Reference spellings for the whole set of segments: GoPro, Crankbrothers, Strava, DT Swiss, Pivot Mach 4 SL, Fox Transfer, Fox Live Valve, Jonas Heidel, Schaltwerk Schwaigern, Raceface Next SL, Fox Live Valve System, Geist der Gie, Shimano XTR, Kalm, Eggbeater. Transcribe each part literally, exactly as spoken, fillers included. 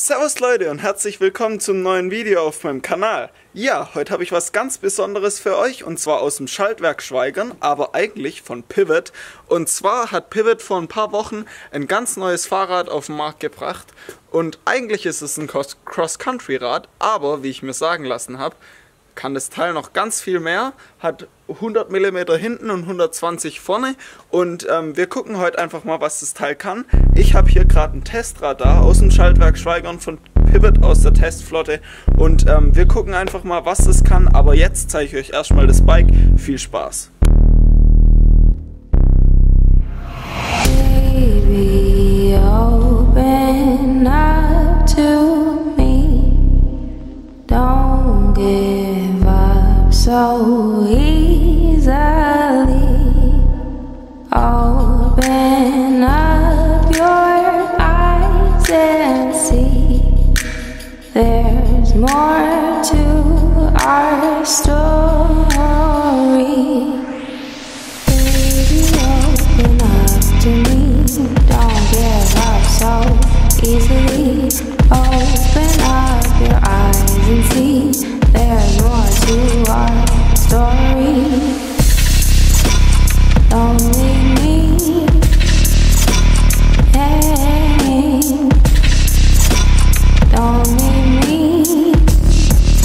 Servus Leute und herzlich willkommen zum neuen Video auf meinem Kanal. Ja, heute habe ich was ganz Besonderes für euch und zwar aus dem Schaltwerk Schwaigern, aber eigentlich von Pivot. Und zwar hat Pivot vor ein paar Wochen ein ganz neues Fahrrad auf den Markt gebracht und eigentlich ist es ein Cross-Country-Rad, aber wie ich mir sagen lassen habe, kann das Teil noch ganz viel mehr, hat hundert Millimeter hinten und hundertzwanzig vorne und ähm, wir gucken heute einfach mal, was das Teil kann. Ich habe hier gerade ein Testradar aus dem Schaltwerk Schwaigern von Pivot aus der Testflotte und ähm, wir gucken einfach mal, was das kann, aber jetzt zeige ich euch erstmal das Bike. Viel Spaß! Baby, open up to me. Don't give up so easily. Open up your eyes and see there's more to our story. Baby, open up to me. Don't give up so easily. Open up your eyes and see there's more to our story. Don't leave me hanging. Don't leave me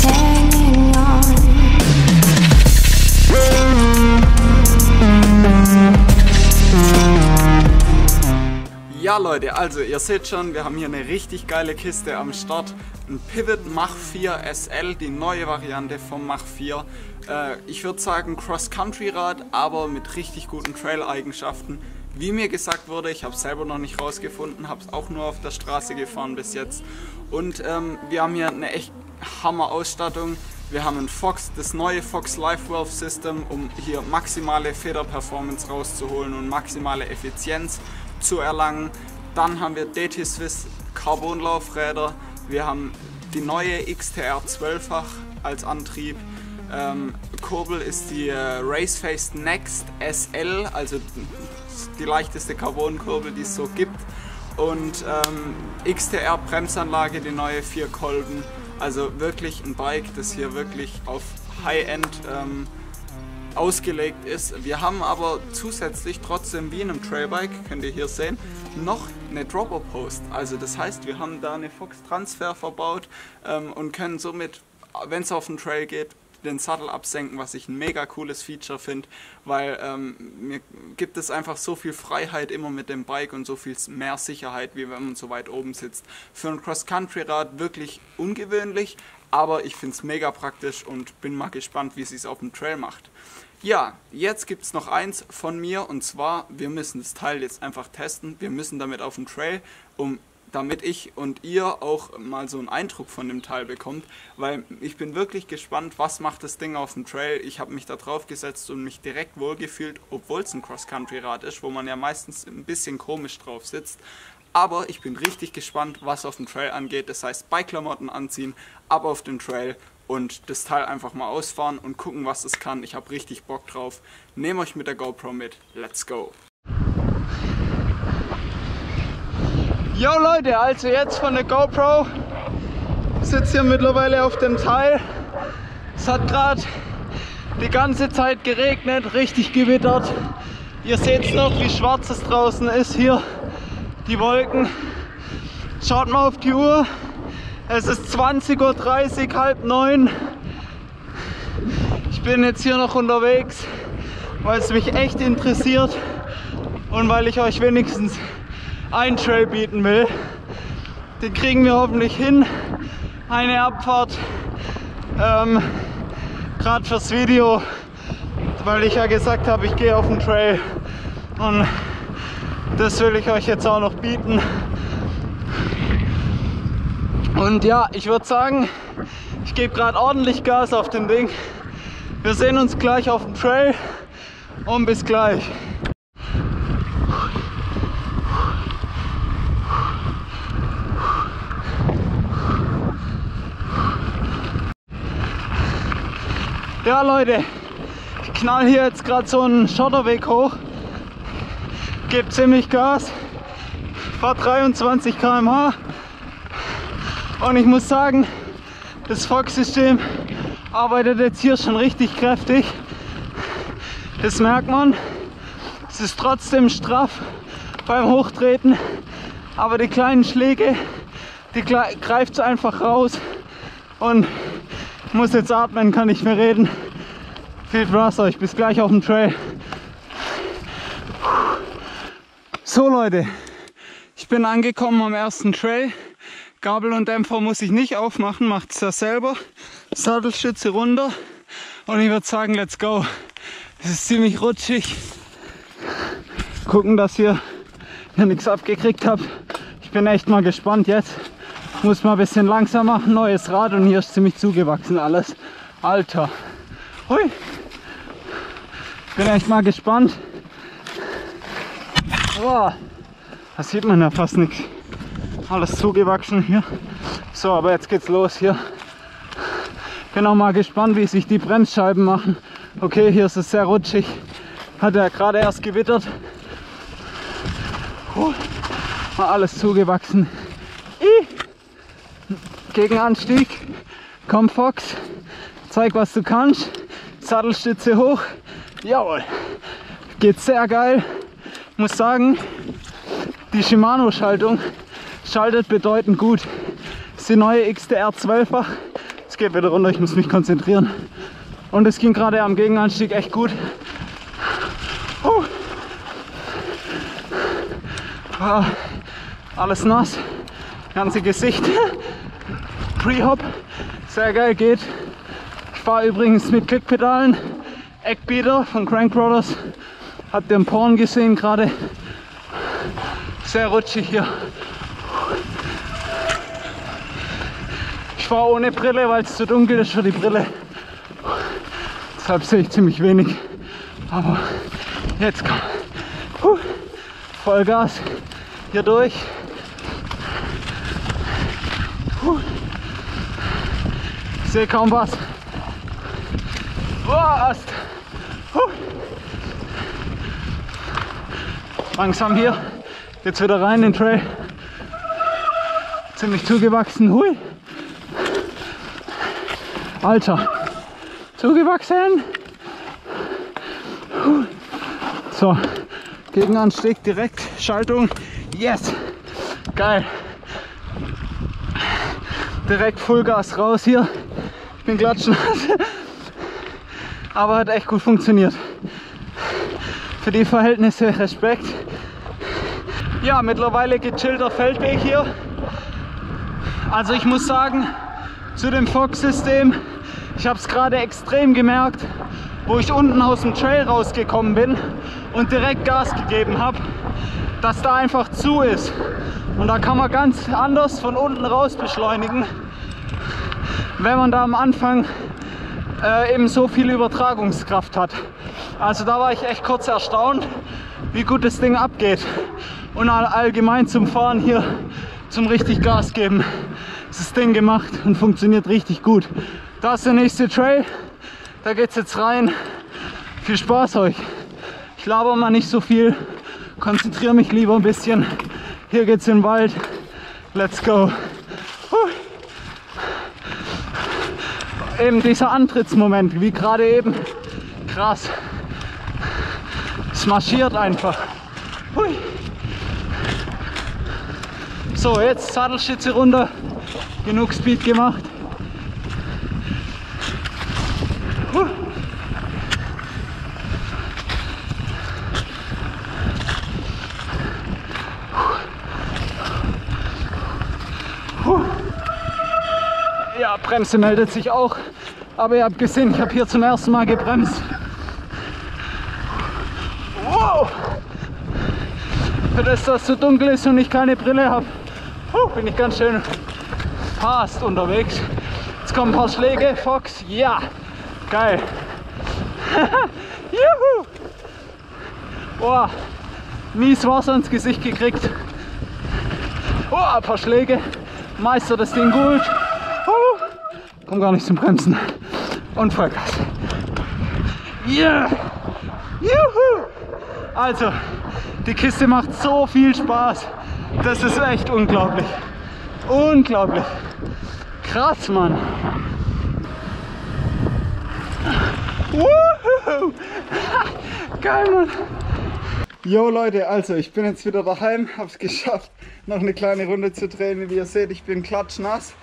hanging on. Ja Leute, also ihr seht schon, wir haben hier eine richtig geile Kiste am Start. Ein Pivot Mach vier S L, die neue Variante vom Mach vier. Ich würde sagen Cross-Country-Rad, aber mit richtig guten Trail-Eigenschaften. Wie mir gesagt wurde, ich habe es selber noch nicht rausgefunden, habe es auch nur auf der Straße gefahren bis jetzt. Und ähm, wir haben hier eine echt Hammer-Ausstattung. Wir haben ein Fox, das neue Fox Live Valve System, um hier maximale Federperformance rauszuholen und maximale Effizienz zu erlangen. Dann haben wir D T Swiss Carbon-Laufräder. Wir haben die neue X T R zwölffach als Antrieb. Ähm, Kurbel ist die äh, Raceface Next S L, also die leichteste Carbonkurbel, die es so gibt. Und ähm, X T R Bremsanlage, die neue vier Kolben. Also wirklich ein Bike, das hier wirklich auf High-End ähm, ausgelegt ist. Wir haben aber zusätzlich trotzdem wie in einem Trailbike, könnt ihr hier sehen, noch eine Dropper-Post. Also das heißt, wir haben da eine Fox Transfer verbaut ähm, und können somit, wenn es auf den Trail geht, den Sattel absenken, was ich ein mega cooles Feature finde, weil ähm, mir gibt es einfach so viel Freiheit immer mit dem Bike und so viel mehr Sicherheit, wie wenn man so weit oben sitzt. Für ein Cross-Country-Rad wirklich ungewöhnlich, aber ich finde es mega praktisch und bin mal gespannt, wie sie es auf dem Trail macht. Ja, jetzt gibt es noch eins von mir und zwar, wir müssen das Teil jetzt einfach testen, wir müssen damit auf dem Trail, um damit ich und ihr auch mal so einen Eindruck von dem Teil bekommt, weil ich bin wirklich gespannt, was macht das Ding auf dem Trail. Ich habe mich da drauf gesetzt und mich direkt wohlgefühlt, obwohl es ein Cross-Country-Rad ist, wo man ja meistens ein bisschen komisch drauf sitzt. Aber ich bin richtig gespannt, was auf dem Trail angeht. Das heißt, Bike-Klamotten anziehen, ab auf den Trail und das Teil einfach mal ausfahren und gucken, was es kann. Ich habe richtig Bock drauf. Nehmt euch mit der GoPro mit. Let's go! Jo Leute, also jetzt von der GoPro, ich sitze hier mittlerweile auf dem Teil. Es hat gerade die ganze Zeit geregnet, richtig gewittert. Ihr seht noch, wie schwarz es draußen ist hier, die Wolken. Schaut mal auf die Uhr, es ist zwanzig Uhr dreißig, halb neun. Ich bin jetzt hier noch unterwegs, weil es mich echt interessiert und weil ich euch wenigstens einen Trail bieten will. Den kriegen wir hoffentlich hin. Eine Abfahrt ähm, gerade fürs Video, weil ich ja gesagt habe, ich gehe auf den Trail und das will ich euch jetzt auch noch bieten. Und ja, ich würde sagen, ich gebe gerade ordentlich Gas auf dem Ding. Wir sehen uns gleich auf dem Trail und bis gleich. Ja Leute, ich knall hier jetzt gerade so einen Schotterweg hoch, gebe ziemlich Gas, fahre dreiundzwanzig Kilometer pro Stunde, Und ich muss sagen, das Fox-System arbeitet jetzt hier schon richtig kräftig. Das merkt man. Es ist trotzdem straff beim Hochtreten, aber die kleinen Schläge, die greift es einfach raus. Und ich muss jetzt atmen, kann nicht mehr reden. Viel Spaß euch, bis gleich auf dem Trail. So Leute, ich bin angekommen am ersten Trail. Gabel und Dämpfer muss ich nicht aufmachen, macht es ja selber. Sattelstütze runter und ich würde sagen, let's go. Es ist ziemlich rutschig. Gucken, dass ihr hier nichts abgekriegt habt. Ich bin echt mal gespannt jetzt. Muss mal ein bisschen langsam machen, neues Rad und hier ist ziemlich zugewachsen alles. Alter. Hui. Bin echt mal gespannt. Boah. Da sieht man ja fast nichts. Alles zugewachsen hier. So, aber jetzt geht's los hier. Bin auch mal gespannt, wie sich die Bremsscheiben machen. Okay, hier ist es sehr rutschig. Hat ja gerade erst gewittert. Oh, war alles zugewachsen. Ih. Gegenanstieg. Komm Fox, zeig was du kannst. Sattelstütze hoch. Jawohl. Geht sehr geil. Ich muss sagen, die Shimano-Schaltung schaltet bedeutend gut. Das ist die neue X T R zwölffach. Es geht wieder runter, ich muss mich konzentrieren. Und es ging gerade am Gegenanstieg echt gut. Uh. Ah, alles nass, ganze Gesicht. Pre-Hop, sehr geil, geht. Ich fahre übrigens mit Klickpedalen. Eggbeater von Crankbrothers. Habt ihr im Porn gesehen gerade. Sehr rutschig hier. Ich fahre ohne Brille, weil es zu dunkel ist für die Brille. Deshalb sehe ich ziemlich wenig. Aber jetzt komm. Huh. Vollgas hier durch. Huh. Ich sehe kaum was. Oh, Ast. Huh. Langsam hier. Jetzt wieder rein in den Trail. Ziemlich zugewachsen. Hui. Alter. Zugewachsen. So, Gegenanstieg direkt, Schaltung, yes, geil. Direkt Vollgas raus hier, ich bin klatschnass, aber hat echt gut funktioniert. Für die Verhältnisse Respekt. Ja, mittlerweile gechillter Feldweg hier. Also ich muss sagen, zu dem Fox-System, ich habe es gerade extrem gemerkt, wo ich unten aus dem Trail rausgekommen bin und direkt Gas gegeben habe, dass da einfach zu ist. Und da kann man ganz anders von unten raus beschleunigen, wenn man da am Anfang äh, eben so viel Übertragungskraft hat. Also da war ich echt kurz erstaunt, wie gut das Ding abgeht. Und allgemein zum Fahren hier, zum richtig Gas geben, ist das Ding gemacht und funktioniert richtig gut. Da ist der nächste Trail. Da geht's jetzt rein. Viel Spaß euch. Ich laber mal nicht so viel. Konzentriere mich lieber ein bisschen. Hier geht's in den Wald. Let's go. Huh. Eben dieser Antrittsmoment, wie gerade eben. Krass. Es marschiert einfach. Hui. So, jetzt Sattelstütze runter. Genug Speed gemacht. Ja, Bremse meldet sich auch, aber ihr habt gesehen, ich habe hier zum ersten Mal gebremst. Wow. Für das, dass es so dunkel ist und ich keine Brille habe, uh, bin ich ganz schön fast unterwegs. Jetzt kommen ein paar Schläge, Fox, ja, geil. Juhu! Oh, mies Wasser ins Gesicht gekriegt. Oh, ein paar Schläge, meistert das Ding gut. Komm gar nicht zum Bremsen. Und Vollgas. Yeah! Juhu! Also, die Kiste macht so viel Spaß. Das ist echt unglaublich. Unglaublich. krass, Mann. Woohoo. Geil, Mann. Jo Leute, also ich bin jetzt wieder daheim, hab's geschafft, noch eine kleine Runde zu drehen. Wie ihr seht, ich bin klatschnass,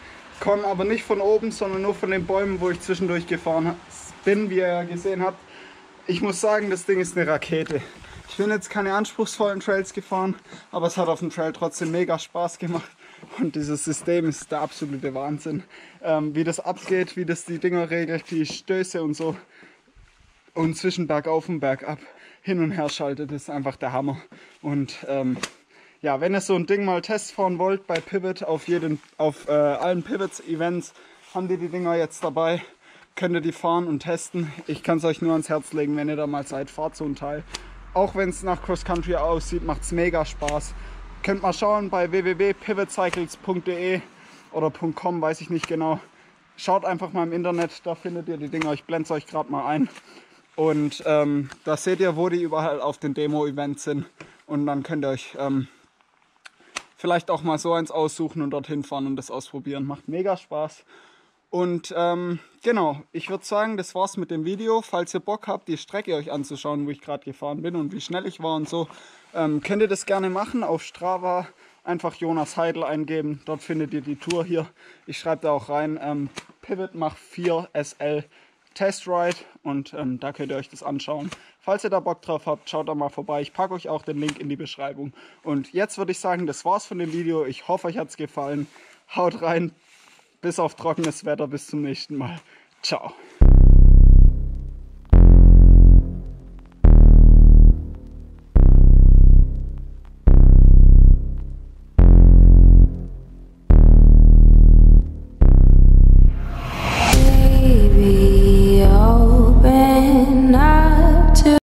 komme aber nicht von oben, sondern nur von den Bäumen, wo ich zwischendurch gefahren bin, wie ihr ja gesehen habt. Ich muss sagen, das Ding ist eine Rakete. Ich bin jetzt keine anspruchsvollen Trails gefahren, aber es hat auf dem Trail trotzdem mega Spaß gemacht. Und dieses System ist der absolute Wahnsinn. Ähm, wie das abgeht, wie das die Dinger regelt, die Stöße und so. Und zwischen bergauf und bergab hin und her schaltet, ist einfach der Hammer. Und ähm, ja, wenn ihr so ein Ding mal testfahren wollt bei Pivot, auf, jeden, auf äh, allen Pivots-Events haben die die Dinger jetzt dabei. Könnt ihr die fahren und testen. Ich kann es euch nur ans Herz legen, wenn ihr da mal seid, fahrt so ein Teil. Auch wenn es nach Cross-Country aussieht, macht es mega Spaß. Könnt mal schauen bei w w w punkt pivotcycles punkt de oder .com, weiß ich nicht genau. Schaut einfach mal im Internet, da findet ihr die Dinger. Ich blende es euch gerade mal ein. Und ähm, da seht ihr, wo die überall auf den Demo-Events sind. Und dann könnt ihr euch ähm, vielleicht auch mal so eins aussuchen und dorthin fahren und das ausprobieren. Macht mega Spaß. Und ähm, genau, ich würde sagen, das war's mit dem Video. Falls ihr Bock habt, die Strecke euch anzuschauen, wo ich gerade gefahren bin und wie schnell ich war und so, ähm, könnt ihr das gerne machen auf Strava. Einfach Jonas Heidel eingeben, dort findet ihr die Tour hier. Ich schreibe da auch rein, ähm, Pivot Mach vier S L. Testride und ähm, da könnt ihr euch das anschauen. Falls ihr da Bock drauf habt, schaut da mal vorbei. Ich packe euch auch den Link in die Beschreibung. Und jetzt würde ich sagen, das war's von dem Video. Ich hoffe, euch hat's gefallen. Haut rein, bis auf trockenes Wetter, bis zum nächsten Mal. Ciao.